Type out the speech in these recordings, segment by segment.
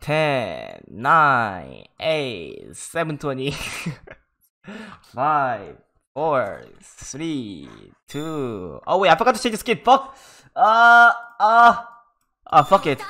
10, 9, 8, 7, 20, 5, 4, 3, 2. Oh, wait, I forgot to change the skin. Fuck. Fuck it.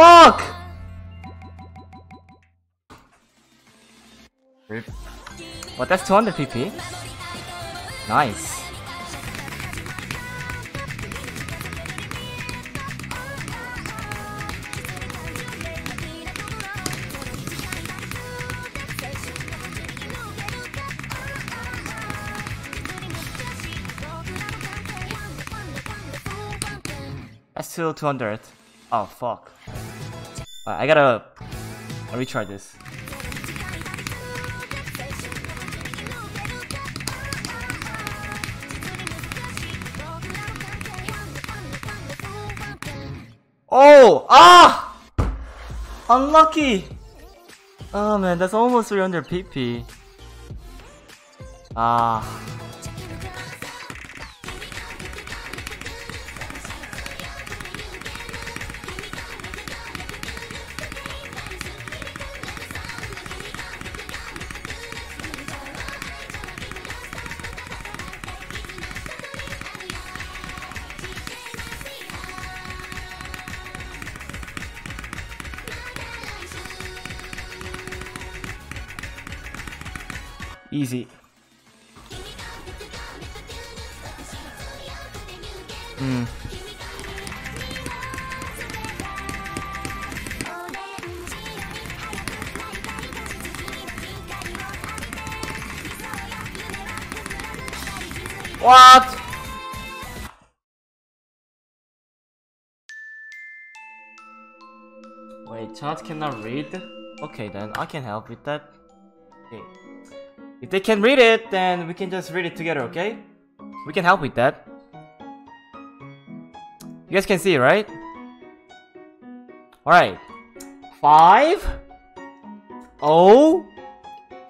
Fuck! What, that's 200 PP? Nice. That's still 200. Oh, fuck. I gotta retry this. Oh! Ah! Unlucky! Oh man, that's almost 300 PP. Ah. Easy. What? Wait, chat cannot read? Okay then, I can help with that. Okay. If they can read it, then we can just read it together, okay? We can help with that. You guys can see, right? Alright. 5 0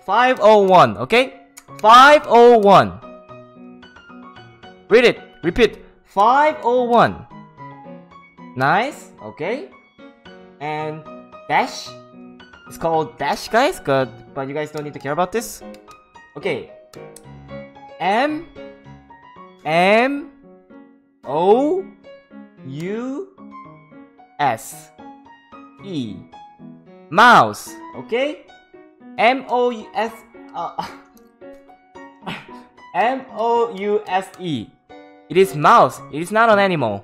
5 0 1, okay? 5 0 1. Read it. Repeat. 5 0 1. Nice, okay? And dash. It's called dash, guys, but you guys don't need to care about this. Okay, M O U S E, mouse. Okay, M O U S E. It is mouse. It is not an animal.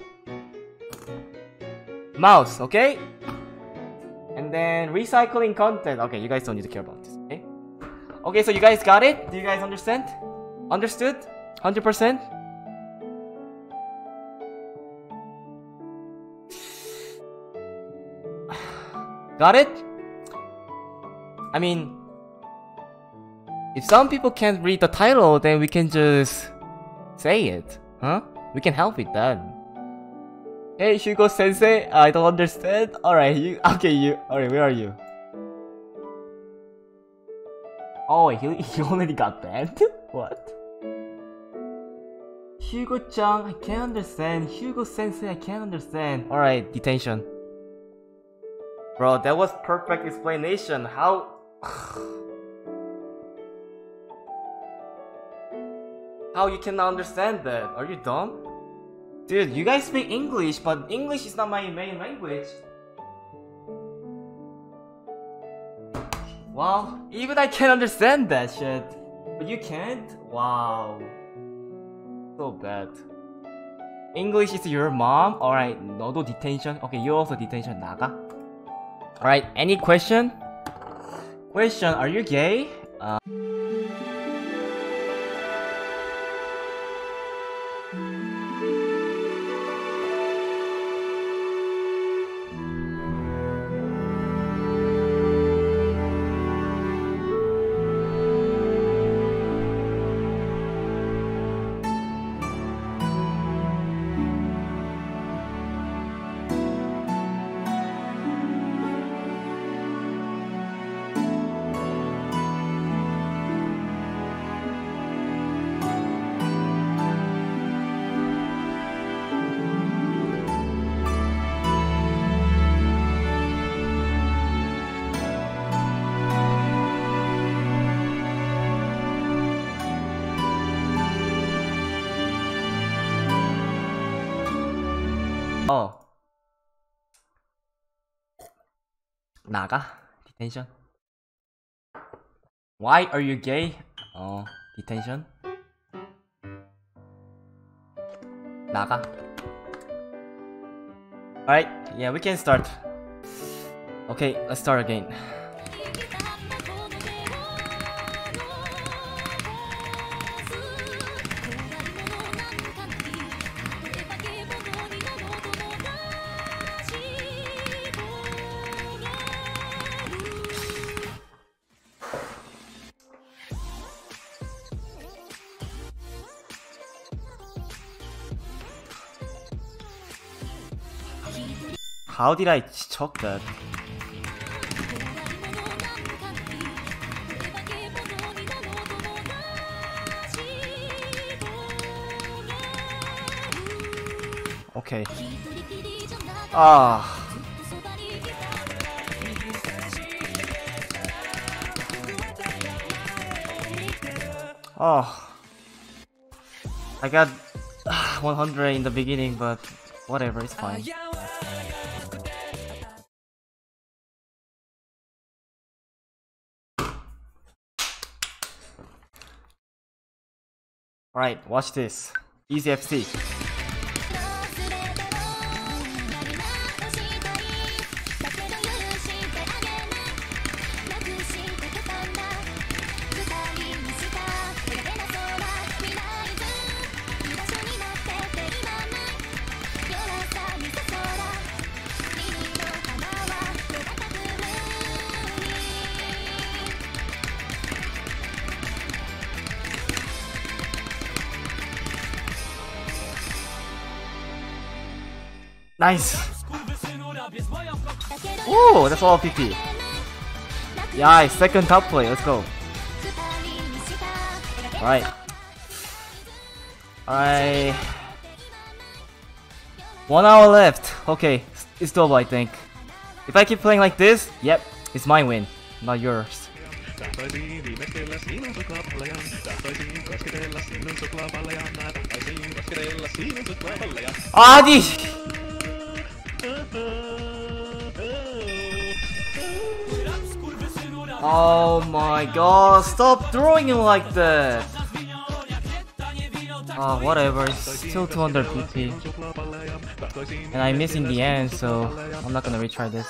Mouse. Okay, and then recycling content. Okay, you guys don't need to care about this. Okay. Okay, so you guys got it? Do you guys understand? Understood? 100%? Got it? I mean, if some people can't read the title, then we can just say it, huh? We can help with that. Hey, Hugo Sensei, I don't understand. Alright, you. Okay, you. Alright, where are you? Oh, he already got banned? What? Hugo-chan, I can't understand. Hugo-sensei, I can't understand. Alright, detention. Bro, that was perfect explanation. How... how you cannot understand that? Are you dumb? Dude, you guys speak English, but English is not my main language. Wow, even I can't understand that shit. But you can't? Wow. So bad. English is your mom? Alright, 너도 detention? Okay, you also detention, 나가. Alright, any question? Question, are you gay? 어 나가? 디텐션? Why are you gay? 어 디텐션? 나가. Alright, yeah, we can start. Okay, let's start again. How did I choke that? Okay. Ah. Oh. I got 100 in the beginning, but whatever, it's fine. Alright, watch this. Easy FC. Nice! Ooh, that's all PP. Yeah, second top play, let's go. Alright. Alright. 1 hour left. Okay, it's doable, I think. If I keep playing like this, yep, it's my win, not yours. Adi! Oh my god, stop throwing him like that! Ah, whatever, it's still 200 PP. And I miss in the end, so I'm not gonna retry this.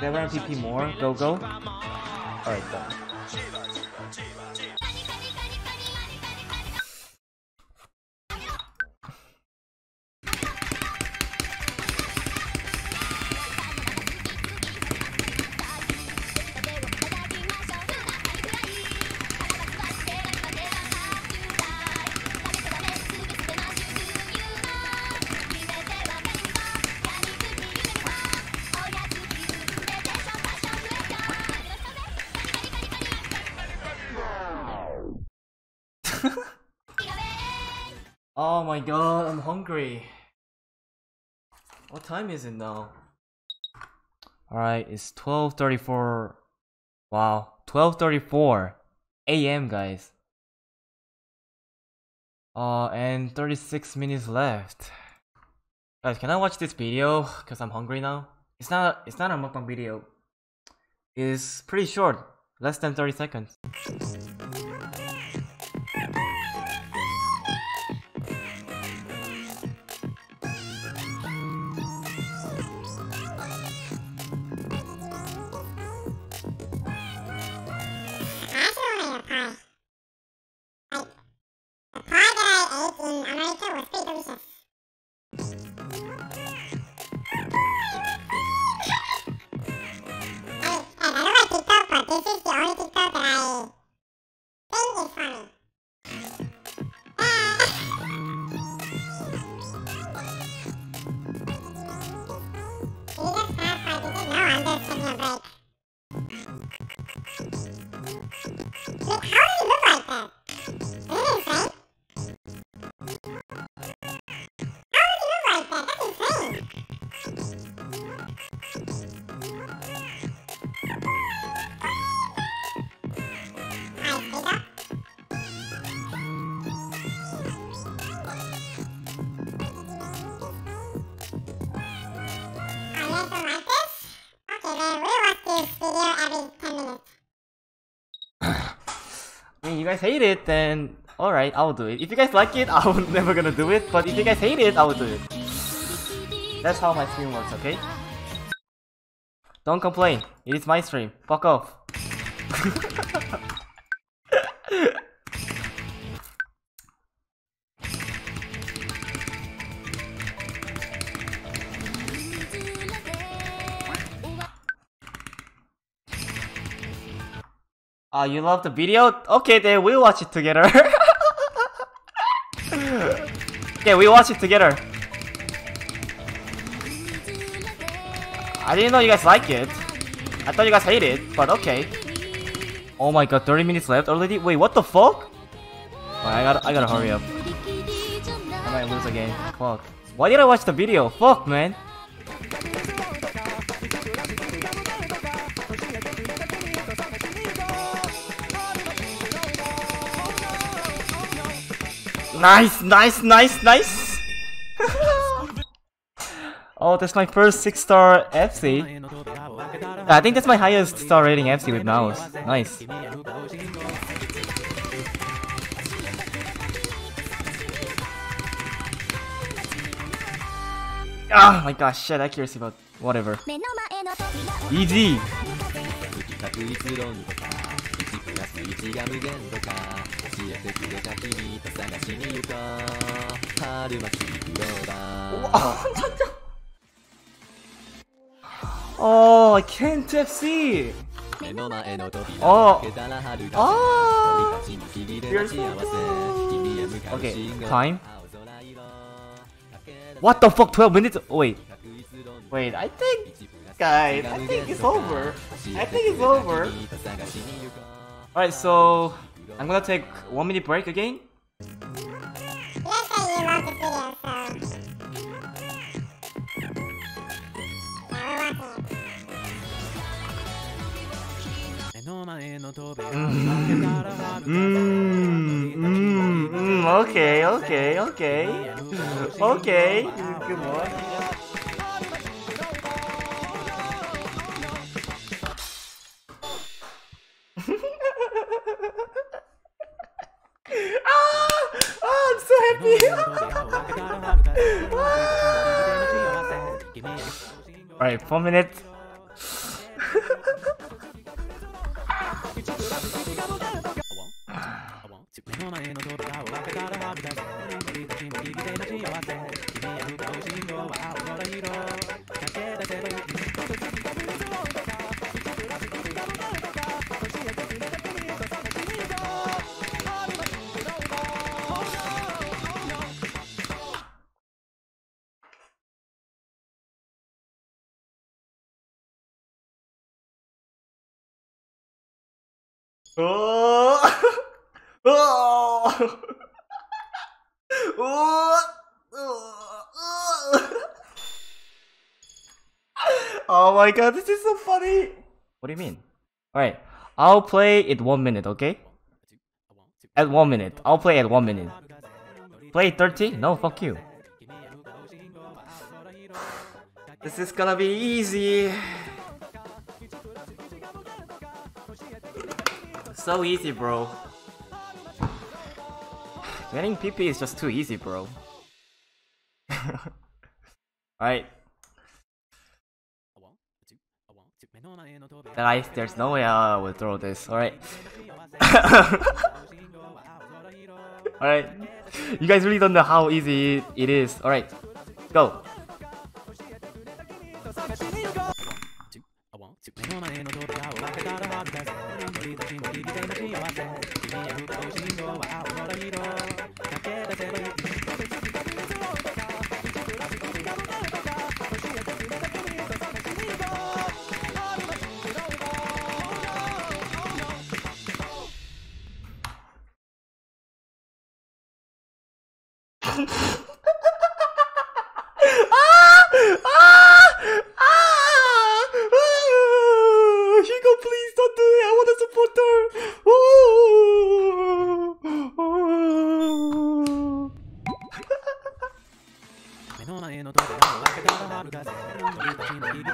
They were PP more, go go. Alright, done. Oh my god, I'm hungry. What time is it now? Alright, it's 12:34. Wow, 12:34 AM, guys. And 36 minutes left. Guys, can I watch this video? Cause I'm hungry now. It's not a mukbang video. It's pretty short, less than 30 seconds. something like this? Okay, then we'll watch this video every 10 minutes. I mean, you guys hate it, then alright, I'll do it. If you guys like it, I'm never gonna do it, but if you guys hate it, I will do it. That's how my stream works, okay? Don't complain, it is my stream. Fuck off. Ah, you love the video? Okay, then we'll watch it together. Okay, we'll watch it together. I didn't know you guys like it. I thought you guys hate it, but okay. Oh my god, 30 minutes left already? Wait, what the fuck? I gotta hurry up. I might lose again. Fuck. Why did I watch the video? Fuck, man. Nice, nice, nice, nice! Oh, that's my first 6-star FC. I think that's my highest star rating FC with mouse. Nice. Ah, my gosh, shit, accuracy, but whatever. Easy! Oh, I can't FC. Oh, beautiful. Okay, time. What the fuck? 12 minutes? Wait. I think it's over. Alright, so I'm gonna take 1 minute break again. Okay, good one. Alright, 4 minutes. Oh my god, this is so funny! What do you mean? Alright, I'll play it 1 minute, okay? At 1 minute. I'll play at 1 minute. Play 30? No, fuck you. This is gonna be easy. So easy, bro. Getting PP is just too easy, bro. Alright. There's no way I will throw this. Alright. Alright. You guys really don't know how easy it is. Alright. Go.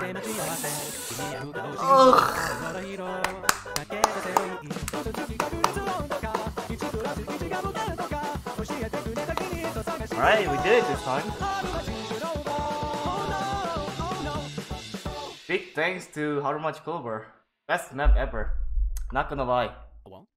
Alright, we did it this time. Big thanks to Harumachi Clover. Best map ever. Not gonna lie.